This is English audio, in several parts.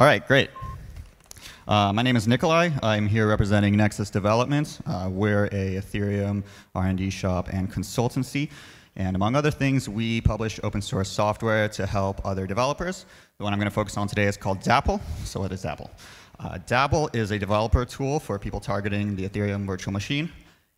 All right, great. My name is Nikolai. I'm here representing Nexus Development. We're a Ethereum R&D shop and consultancy. And among other things, we publish open source software to help other developers. The one I'm going to focus on today is called Dapple. So what is Dapple? Dapple is a developer tool for people targeting the Ethereum virtual machine.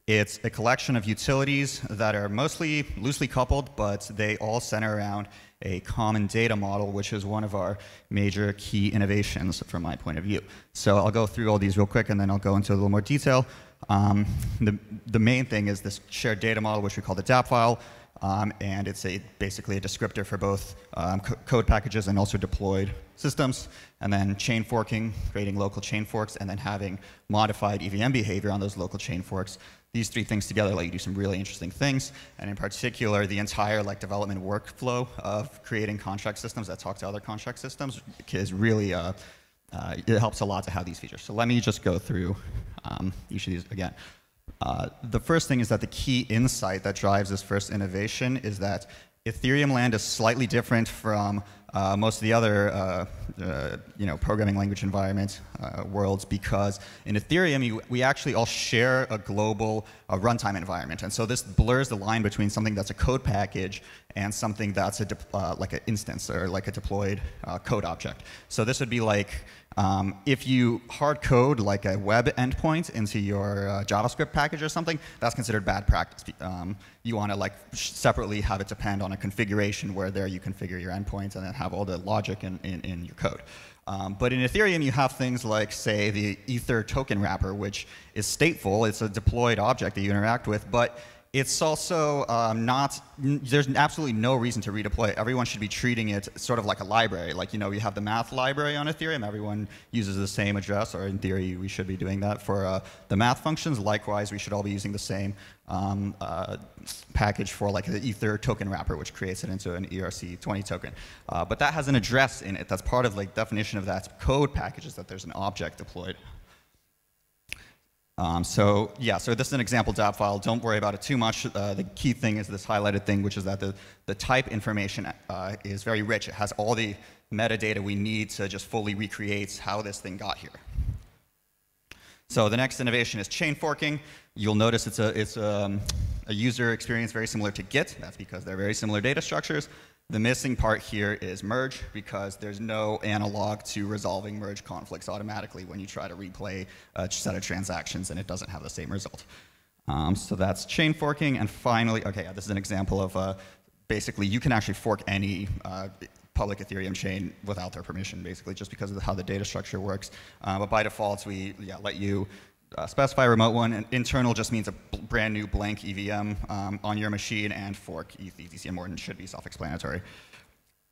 It's a collection of utilities that are mostly loosely coupled, but they all center around a common data model, which is one of our major key innovations from my point of view. So I'll go through all these real quick, and then I'll go into a little more detail. The main thing is this shared data model, which we call the DAB file, and it's basically a descriptor for both code packages and also deployed systems, and then chain forking, creating local chain forks, and then having modified EVM behavior on those local chain forks. These three things together let you do some really interesting things, and in particular, the entire development workflow of creating contract systems that talk to other contract systems is really it helps a lot to have these features. So let me just go through each of these again. The first thing is that the key insight that drives this first innovation is that Ethereum land is slightly different from most of the other programming language environment worlds, because in Ethereum, we actually all share a global runtime environment. And so this blurs the line between something that's a code package and something that's like an instance or like a deployed code object. So this would be like if you hard code like a web endpoint into your JavaScript package or something, that's considered bad practice. You want to separately have it depend on a configuration where you configure your endpoints and then have all the logic in your code. But in Ethereum, you have things like, say, the Ether token wrapper, which is stateful. It's a deployed object that you interact with, but it's also there's absolutely no reason to redeploy it. Everyone should be treating it sort of like a library. You have the math library on Ethereum. Everyone uses the same address, or in theory, we should be doing that for the math functions. Likewise, we should all be using the same package for the Ether token wrapper, which creates it into an ERC20 token. But that has an address in it. That's part of definition of that code package, is that there's an object deployed. So this is an example DAB file. Don't worry about it too much. The key thing is this highlighted thing, which is that the type information is very rich. It has all the metadata we need to just fully recreate how this thing got here. So the next innovation is chain forking. You'll notice it's a user experience very similar to Git. That's because they're very similar data structures. The missing part here is merge, because there's no analog to resolving merge conflicts automatically when you try to replay a set of transactions, and it doesn't have the same result. So that's chain forking. And finally, this is an example of basically you can actually fork any public Ethereum chain without their permission, basically, just because of how the data structure works. But by default, we let you specify a remote one, and internal just means a brand new blank EVM on your machine, and fork ETC and Morden should be self-explanatory.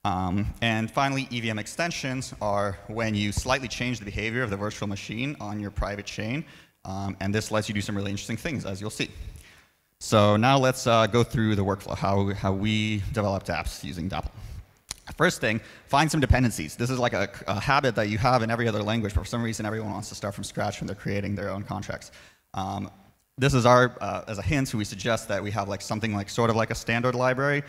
And finally, EVM extensions are when you slightly change the behavior of the virtual machine on your private chain, and this lets you do some really interesting things, as you'll see. So now let's go through the workflow, how we developed apps using Dapple. First thing, find some dependencies. This is like a habit that you have in every other language, but for some reason everyone wants to start from scratch when they're creating their own contracts. This is our, as a hint, we suggest that we have something sort of like a standard library,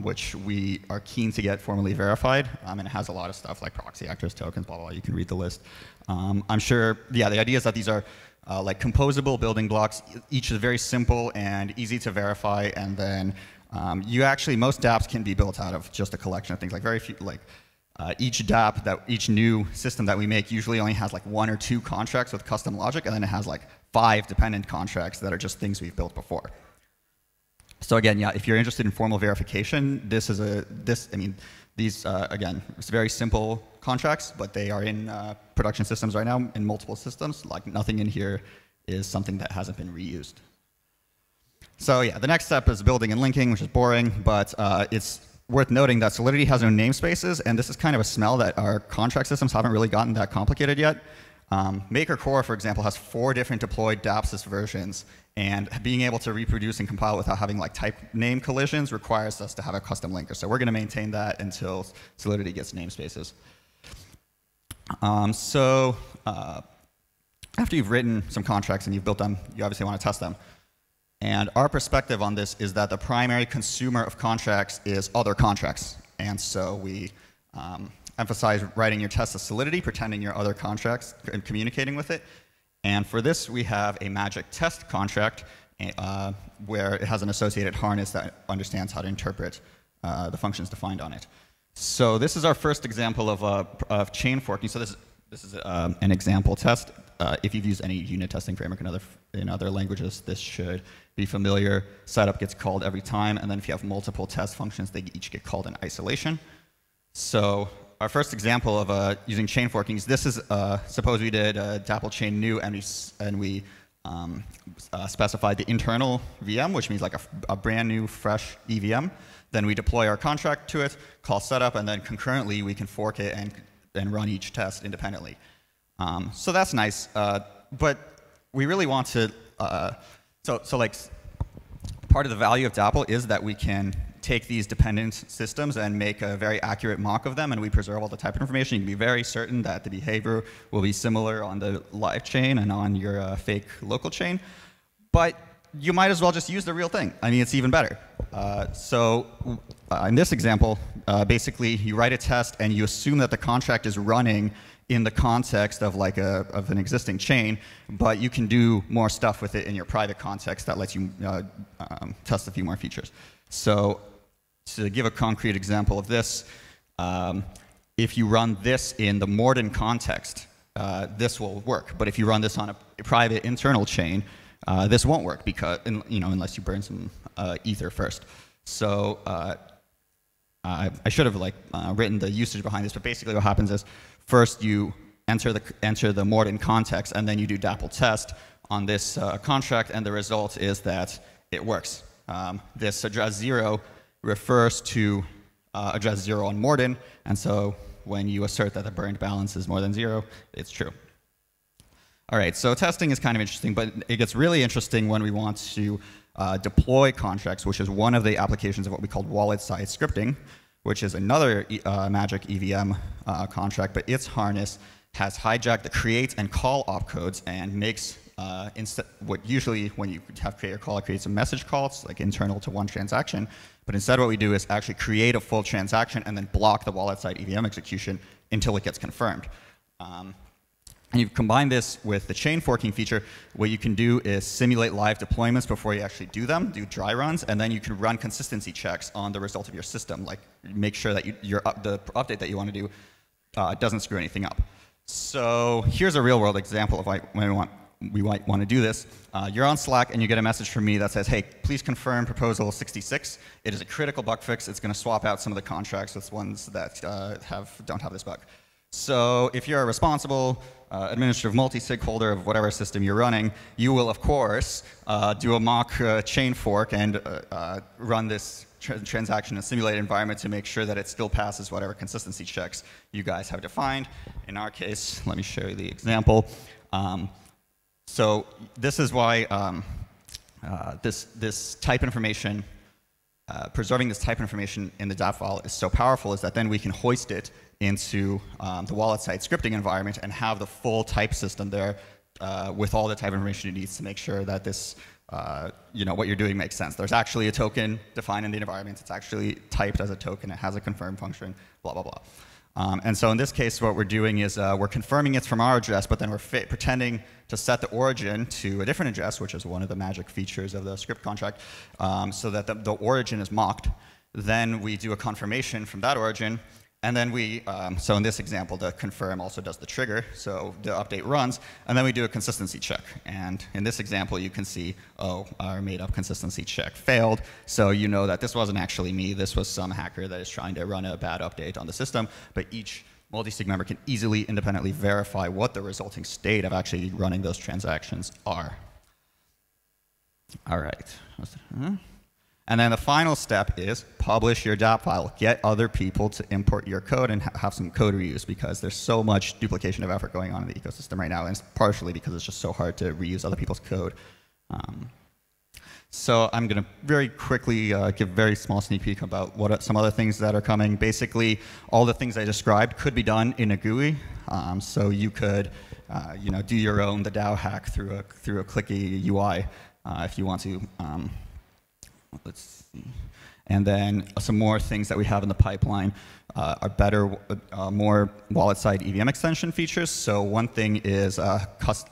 which we are keen to get formally verified, and it has a lot of stuff like proxy actors, tokens, blah, blah, blah. You can read the list. I'm sure, the idea is that these are composable building blocks. Each is very simple and easy to verify, and then most dApps can be built out of just a collection of things. Each dApp, each new system that we make usually only has one or two contracts with custom logic, and then it has 5 dependent contracts that are just things we've built before. So again, if you're interested in formal verification, these it's very simple contracts, but they are in production systems right now, in multiple systems. Nothing in here is something that hasn't been reused. So the next step is building and linking, which is boring, but it's worth noting that Solidity has no namespaces, and this is kind of a smell that our contract systems haven't really gotten that complicated yet. Maker Core, for example, has 4 different deployed Dapsys versions, and being able to reproduce and compile without having type name collisions requires us to have a custom linker. So we're going to maintain that until Solidity gets namespaces. After you've written some contracts and you've built them, you obviously want to test them. And our perspective on this is that the primary consumer of contracts is other contracts. And so we emphasize writing your tests of Solidity, pretending you're other contracts, and communicating with it. And for this, we have a magic test contract where it has an associated harness that understands how to interpret the functions defined on it. So this is our first example of chain forking. So this is an example test. If you've used any unit testing framework in other languages, this should be familiar. Setup gets called every time, and then if you have multiple test functions, they each get called in isolation. So our first example of using chain forking is this is, suppose we did Dapple chain new, and we specified the internal VM, which means like a brand new, fresh EVM. Then we deploy our contract to it, call setup, and then concurrently we can fork it and run each test independently. So that's nice, but we really want to, so part of the value of Dapple is that we can take these dependent systems and make a very accurate mock of them, and we preserve all the type information. You can be very certain that the behavior will be similar on the live chain and on your fake local chain, but you might as well just use the real thing. I mean, it's even better. So in this example, basically you write a test and you assume that the contract is running in the context of an existing chain, but you can do more stuff with it in your private context that lets you test a few more features. So to give a concrete example of this, if you run this in the Morden context, this will work. But if you run this on a private internal chain, this won't work because, you know, unless you burn some ether first. So I should have written the usage behind this, but basically what happens is first you enter the Morden context, and then you do Dapple test on this contract, and the result is that it works. This address 0 refers to address 0 on Morden, and so when you assert that the burned balance is more than 0, it's true. All right, so testing is kind of interesting, but it gets really interesting when we want to deploy contracts, which is one of the applications of what we call wallet-side scripting, which is another magic EVM contract, but its harness has hijacked the create and call opcodes and makes what usually when you have create or call, it creates a message call. It's like internal to one transaction, but instead what we do is actually create a full transaction and then block the wallet-side EVM execution until it gets confirmed. And you combine this with the chain forking feature. What you can do is simulate live deployments before you actually do them, do dry runs, and then you can run consistency checks on the result of your system, like make sure that the update that you want to do doesn't screw anything up. So here's a real-world example of when we might want to do this. You're on Slack, and you get a message from me that says, hey, please confirm proposal 66. It is a critical bug fix. It's going to swap out some of the contracts with ones that don't have this bug. So if you're a responsible administrative multi-sig holder of whatever system you're running, you will, of course, do a mock chain fork and run this transaction in a simulated environment to make sure that it still passes whatever consistency checks you guys have defined. In our case, let me show you the example. So this is why this type information, preserving this type information in the DAB file is so powerful, is that then we can hoist it into the wallet-side scripting environment and have the full type system there with all the type information it needs to make sure that this, you know, what you're doing makes sense. There's actually a token defined in the environment. It's actually typed as a token. It has a confirm function, blah, blah, blah. And so in this case, what we're doing is we're confirming it from our address, but then we're pretending to set the origin to a different address, which is one of the magic features of the script contract, so that the origin is mocked. Then we do a confirmation from that origin. And then we, so in this example, the confirm also does the trigger, so the update runs, and then we do a consistency check. And in this example, you can see, oh, our made-up consistency check failed, so you know that this wasn't actually me, this was some hacker that is trying to run a bad update on the system, but each multi-sig member can easily, independently verify what the resulting state of actually running those transactions are. All right. And then the final step is publish your DAP file. Get other people to import your code and have some code reuse, because there's so much duplication of effort going on in the ecosystem right now, and it's partially because it's just so hard to reuse other people's code. So I'm going to very quickly give a very small sneak peek about what are some other things that are coming. Basically, all the things I described could be done in a GUI. So you could, you know, do your own the DAO hack through a clicky UI if you want to. Let's see. And then some more things that we have in the pipeline are better, more wallet-side EVM extension features. So one thing is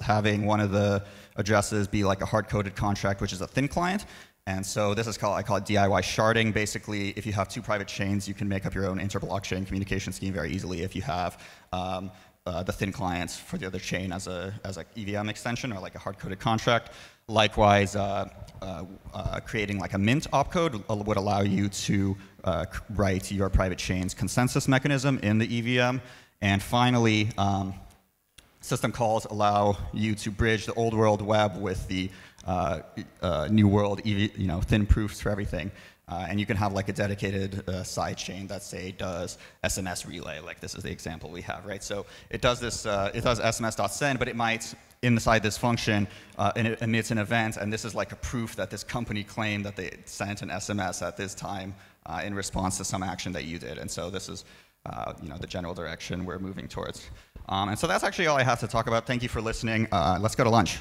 having one of the addresses be like a hard-coded contract, which is a thin client. And so this is called, I call it DIY sharding. Basically, if you have two private chains, you can make up your own inter-blockchain communication scheme very easily if you have the thin clients for the other chain as an EVM extension or like a hard-coded contract. Likewise, creating like a mint opcode would allow you to write your private chain's consensus mechanism in the EVM. And finally, system calls allow you to bridge the old world web with the new world, thin proofs for everything. And you can have like a dedicated side chain that, say, does SMS relay, like this is the example we have, right? So it does this, it does SMS.send, but it might, inside this function, it emits an event, and this is like a proof that this company claimed that they sent an SMS at this time in response to some action that you did. And so this is, the general direction we're moving towards. And so that's actually all I have to talk about. Thank you for listening. Let's go to lunch.